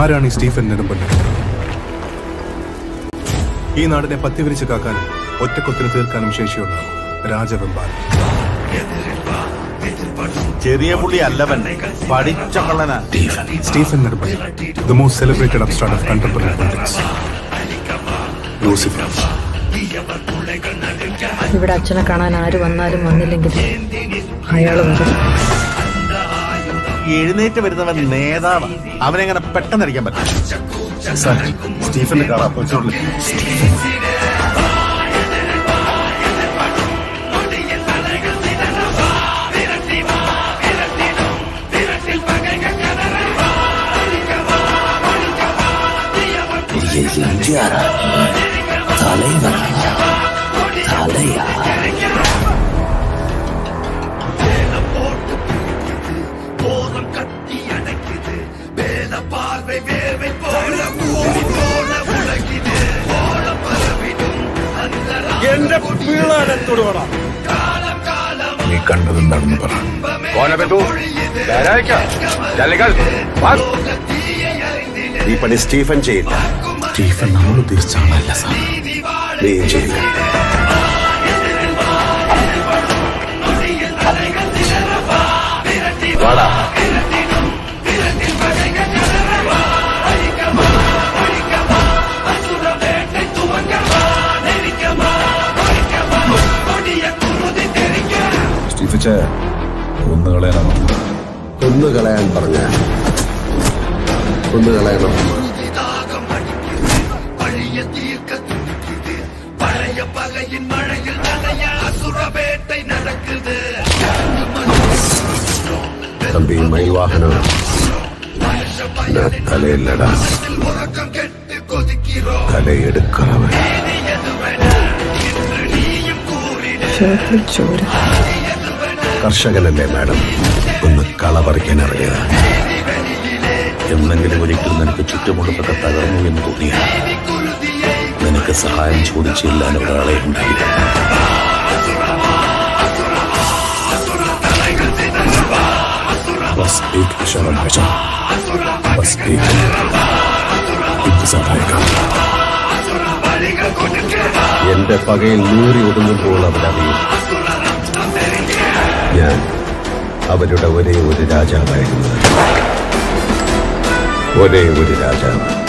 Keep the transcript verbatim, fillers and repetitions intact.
ആരാണ് ഈ സ്റ്റീഫൻ നെടുമ്പള്ളി? ഈ നാടിനെ പത്തിവിരിച്ച് കാക്കാൻ ഒറ്റക്കൊത്തിന് തീർക്കാനും ശേഷിയുള്ള രാജവെമ്പാലൻ. ചെറിയ പുള്ളിയല്ലവൻ, പഠിച്ച കള്ളനാ Stephen Nedumpally, the most celebrated upstart of contemporary politics. ഇവിടെ അച്ഛനെ കാണാൻ ആര് വന്നാലും വന്നില്ലെങ്കിൽ അയാൾ വരും. എഴുന്നേറ്റ് വരുന്നവൻ നേതാവ്, അവനെങ്ങനെ പെട്ടെന്നടിക്കാൻ പറ്റും? സ്റ്റീഫന്റെ കാണാൻ നീ കണ്ടത് എന്താണെന്ന് പറ. ഈ പണി സ്റ്റീഫൻ ചെയ്യില്ല. സ്റ്റീഫൻ നമ്മൾ ഉദ്ദേശിച്ച ആളല്ല സാർ. നീ ചെയ്യില്ല. സ്റ്റീഫിച്ച കൊന്നുകളയണം, കൊന്നുകളയാൻ പറഞ്ഞ കൊന്നുകളയണം. തമ്പി മൈവാഹനം തലയില്ലടാ, തലയെടുക്കാവൻ. കർഷകനല്ലേ മാഡം, ഒന്ന് കളപറിക്കാൻ അറിയാം. എന്നെങ്കിലും ഒരിക്കൽ നിനക്ക് ചുറ്റുമുള്ളതൊക്കെ തകർന്നു എന്ന് തോന്നിയ നിനക്ക് സഹായം ചോദിച്ചില്ലാൻ ഒരാളെ ഉണ്ടായില്ല. എന്റെ പകയിൽ നൂറി ഒതുങ്ങുമ്പോൾ അവരറിയും ഞാൻ അവരുടെ ഒരേ ഒരു രാജാവായിരുന്നു, ഒരേ ഒരു രാജാവ്.